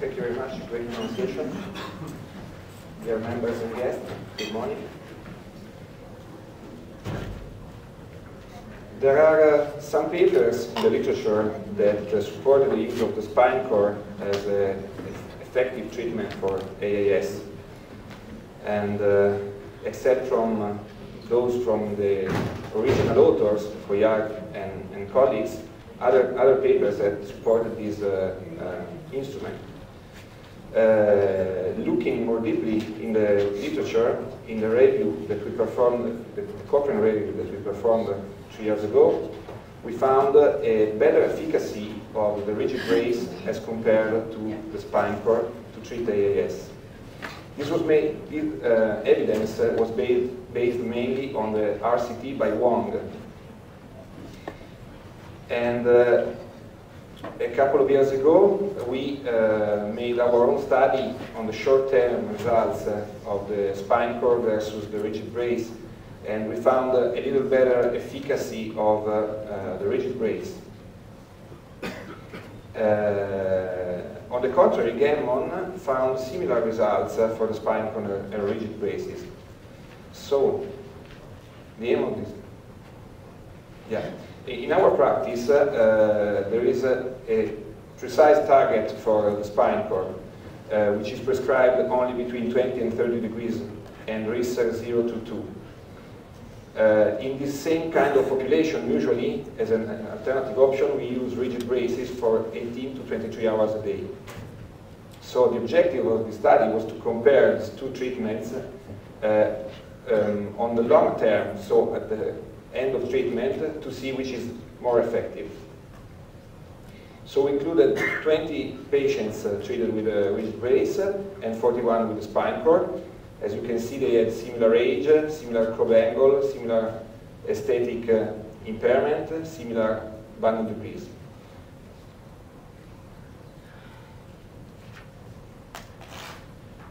Thank you very much. Great pronunciation. Dear members and guests, good morning. There are some papers in the literature that support the use of the SpineCor as an effective treatment for AAS. And except from those from the original authors, Coillard and colleagues, other papers that supported this instrument. Looking more deeply in the literature, in the review that we performed, the Cochrane review that we performed 3 years ago, we found a better efficacy of the rigid brace as compared to the SpineCor to treat AAS. This was made, evidence was based mainly on the RCT by Wong. And a couple of years ago, we made our own study on the short-term results of the SpineCor versus the rigid brace, and we found a little better efficacy of the rigid brace. On the contrary, Gammon found similar results for the SpineCor and rigid braces. So, Gaemon is, yeah. In our practice, there is a precise target for the SpineCor, which is prescribed only between 20 and 30 degrees and risks 0 to 2. In this same kind of population, usually, as an alternative option, we use rigid braces for 18 to 23 hours a day. So the objective of the study was to compare these two treatments on the long term, so at the end of treatment, to see which is more effective. So we included 20 patients treated with a rigid brace and 41 with a SpineCor. As you can see, they had similar age, similar curve angle, similar aesthetic impairment, similar band of degrees.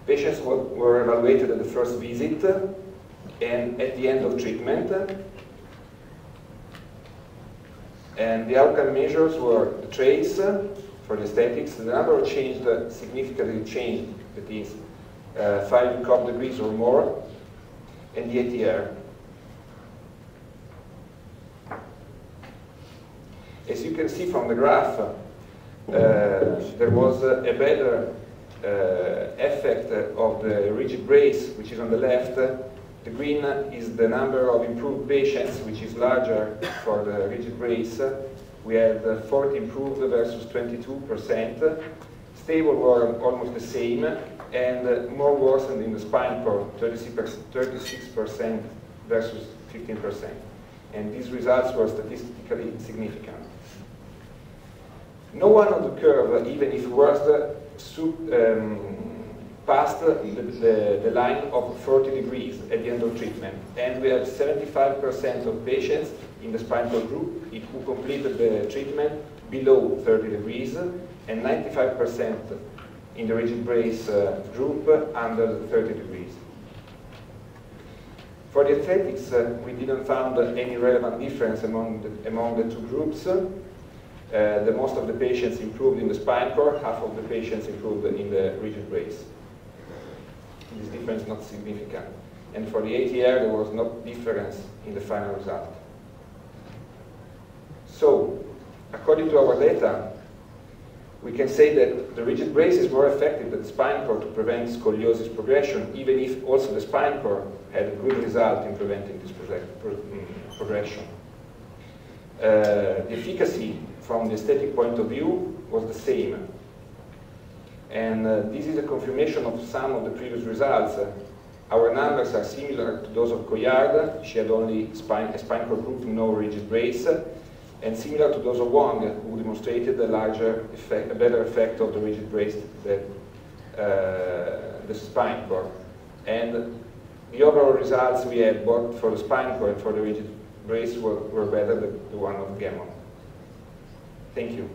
Patients were evaluated at the first visit and at the end of treatment. And the outcome measures were the traits for the aesthetics. The number changed, significantly changed, that is 5 degrees or more, and the ATR. As you can see from the graph, there was a better effect of the rigid brace, which is on the left. The green is the number of improved patients, which is larger for the rigid brace. We had 40 improved versus 22%. Stable were almost the same, and more worsened in the SpineCor, 36% versus 15%. And these results were statistically significant. No one on the curve, even if worse, passed the line of 40 degrees at the end of treatment. And we have 75% of patients in the SpineCor group who completed the treatment below 30 degrees, and 95% in the rigid brace group under 30 degrees. For the aesthetics, we didn't find any relevant difference among the two groups. The most of the patients improved in the SpineCor, half of the patients improved in the rigid brace. This difference is not significant. And for the ATR, there was no difference in the final result. So, according to our data, we can say that the rigid brace is more effective than the SpineCor to prevent scoliosis progression, even if also the SpineCor had a good result in preventing this progression. The efficacy from the aesthetic point of view was the same. And this is a confirmation of some of the previous results. Our numbers are similar to those of Coillard. She had only a SpineCor group, no rigid brace, and similar to those of Wong, who demonstrated a better effect of the rigid brace than the SpineCor. And the overall results we had both for the SpineCor and for the rigid brace were better than the one of Gammon. Thank you.